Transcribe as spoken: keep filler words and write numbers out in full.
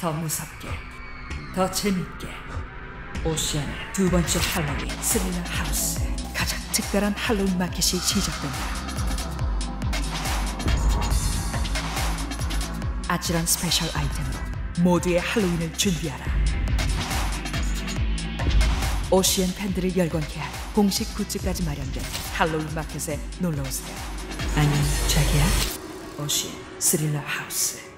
더 무섭게, 더 재밌게. 오시안의 두 번째 할로윈 스릴러 하우스. 가장 특별한 할로윈 마켓이 시작된다. 아찔한 스페셜 아이템으로 모두의 할로윈을 준비하라. 오시안 팬들을 열광케 할 공식 굿즈까지 마련된 할로윈 마켓에 놀러오세요. 안녕 자기야. 오시안 스릴러 하우스.